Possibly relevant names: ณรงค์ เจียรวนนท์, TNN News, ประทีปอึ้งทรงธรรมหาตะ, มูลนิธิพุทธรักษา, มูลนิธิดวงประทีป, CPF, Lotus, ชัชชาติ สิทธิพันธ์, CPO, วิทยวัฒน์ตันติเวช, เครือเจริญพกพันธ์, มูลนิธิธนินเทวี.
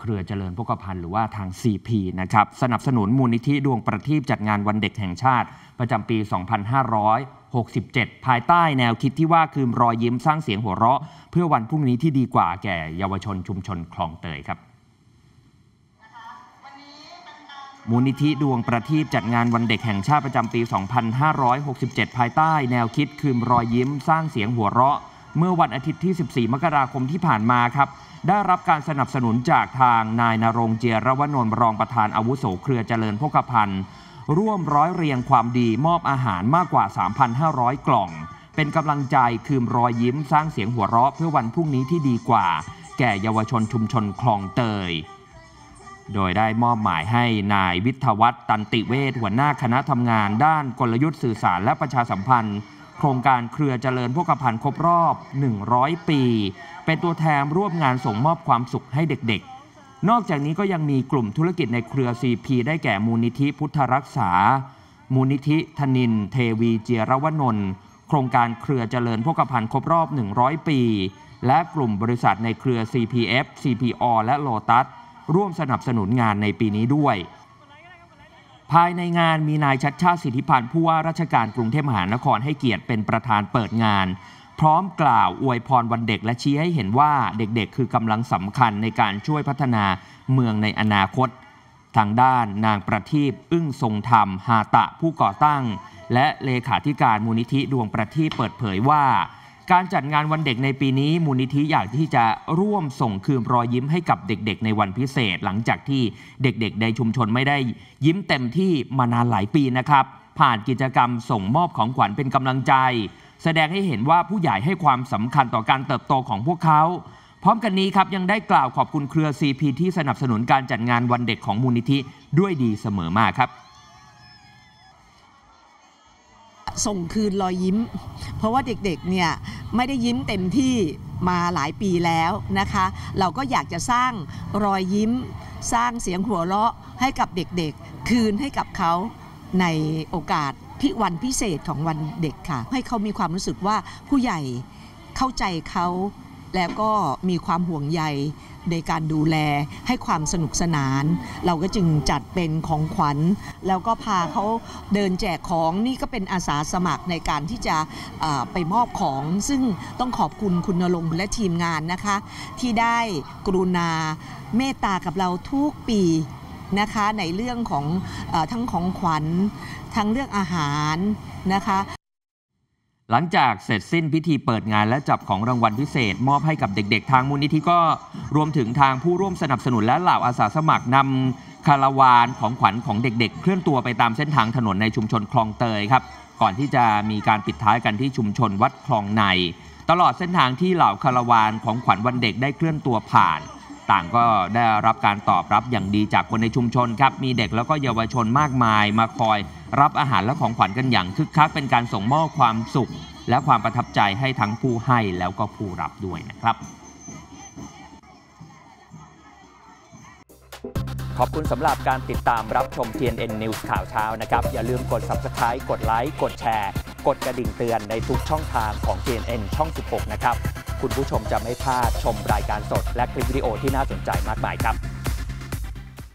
เครือเจริญพกพันธ์หรือว่าทาง CP นะครับสนับสนุนมูลนิธิดวงประทีปจัดงานวันเด็กแห่งชาติประจำปี 2567 ภายใต้แนวคิดที่ว่าคืนรอยยิ้มสร้างเสียงหัวเราะเพื่อวันพรุ่งนี้ที่ดีกว่าแก่เยาวชนชุมชนคลองเตยครับมูลนิธิดวงประทีปจัดงานวันเด็กแห่งชาติประจำปี 2567 ภายใต้แนวคิดคืนรอยยิ้มสร้างเสียงหัวเราะเมื่อวันอาทิตย์ที่ 14 มกราคมที่ผ่านมาครับได้รับการสนับสนุนจากทางนายณรงค์ เจียรวนนท์รองประธานอาวุโสเครือเจริญพกพันธ์ร่วมร้อยเรียงความดีมอบอาหารมากกว่า 3,500 กล่องเป็นกำลังใจคืนรอยยิ้มสร้างเสียงหัวเราะเพื่อวันพรุ่งนี้ที่ดีกว่าแก่เยาวชนชุมชนคลองเตยโดยได้มอบหมายให้นายวิทยวัฒน์ตันติเวชหัวหน้าคณะทำงานด้านกลยุทธ์สื่อสารและประชาสัมพันธ์โครงการเครือเจริญพกพันธ์ครบรอบ100ปีเป็นตัวแทนร่วมงานส่งมอบความสุขให้เด็กๆนอกจากนี้ก็ยังมีกลุ่มธุรกิจในเครือ CP ได้แก่มูลนิธิพุทธรักษามูลนิธิธนินเทวีเจียรวนนท์โครงการเครือเจริญพกพันธ์ครบรอบ100ปีและกลุ่มบริษัทในเครือ CPF CPO และ Lotusร่วมสนับสนุนงานในปีนี้ด้วยภายในงานมีนายชัชชาติ สิทธิพันธ์ผู้ว่าราชการกรุงเทพมหานครให้เกียรติเป็นประธานเปิดงานพร้อมกล่าวอวยพรวันเด็กและชี้ให้เห็นว่าเด็กๆคือกำลังสำคัญในการช่วยพัฒนาเมืองในอนาคตทางด้านนางประทีปอึ้งทรงธรรมหาตะผู้ก่อตั้งและเลขาธิการมูลนิธิดวงประทีปเปิดเผยว่าการจัดงานวันเด็กในปีนี้มูลนิธิอยากที่จะร่วมส่งคืนรอยยิ้มให้กับเด็กๆในวันพิเศษหลังจากที่เด็กๆในชุมชนไม่ได้ยิ้มเต็มที่มานานหลายปีนะครับผ่านกิจกรรมส่งมอบของขวัญเป็นกำลังใจแสดงให้เห็นว่าผู้ใหญ่ให้ความสำคัญต่อการเติบโตของพวกเขาพร้อมกันนี้ครับยังได้กล่าวขอบคุณเครือ CP ที่สนับสนุนการจัดงานวันเด็กของมูลนิธิด้วยดีเสมอมาครับส่งคืนรอยยิ้มเพราะว่าเด็กๆเนี่ยไม่ได้ยิ้มเต็มที่มาหลายปีแล้วนะคะเราก็อยากจะสร้างรอยยิ้มสร้างเสียงหัวเราะให้กับเด็กๆคืนให้กับเขาในโอกาสวันพิเศษของวันเด็กค่ะให้เขามีความรู้สึกว่าผู้ใหญ่เข้าใจเขาแล้วก็มีความห่วงใยในการดูแลให้ความสนุกสนานเราก็จึงจัดเป็นของขวัญแล้วก็พาเขาเดินแจกของนี่ก็เป็นอาสาสมัครในการที่จะไปมอบของซึ่งต้องขอบคุณคุณณรงค์และทีมงานนะคะที่ได้กรุณาเมตตากับเราทุกปีนะคะในเรื่องของทั้งของขวัญทั้งเรื่องอาหารนะคะหลังจากเสร็จสิ้นพิธีเปิดงานและจับของรางวัลพิเศษมอบให้กับเด็กๆทางมูลนิธิก็รวมถึงทางผู้ร่วมสนับสนุนและเหล่าอาสาสมัครนำคาราวานของขวัญของเด็กๆเคลื่อนตัวไปตามเส้นทางถนนในชุมชนคลองเตยครับก่อนที่จะมีการปิดท้ายกันที่ชุมชนวัดคลองในตลอดเส้นทางที่เหล่าคาราวานของขวัญวันเด็กได้เคลื่อนตัวผ่านต่างก็ได้รับการตอบรับอย่างดีจากคนในชุมชนครับมีเด็กแล้วก็เยาวชนมากมายมาคอยรับอาหารและของขวัญกันอย่างคึกคักเป็นการส่งมอบความสุขและความประทับใจให้ทั้งผู้ให้แล้วก็ผู้รับด้วยนะครับขอบคุณสำหรับการติดตามรับชม TNN News ข่าวเช้านะครับอย่าลืมกด Subscribe กดไลค์กดแชร์กดกระดิ่งเตือนในทุกช่องทางของ TNN ช่อง 16 นะครับคุณผู้ชมจะไม่พลาดชมรายการสดและคลิปวิดีโอที่น่าสนใจมากมายครับ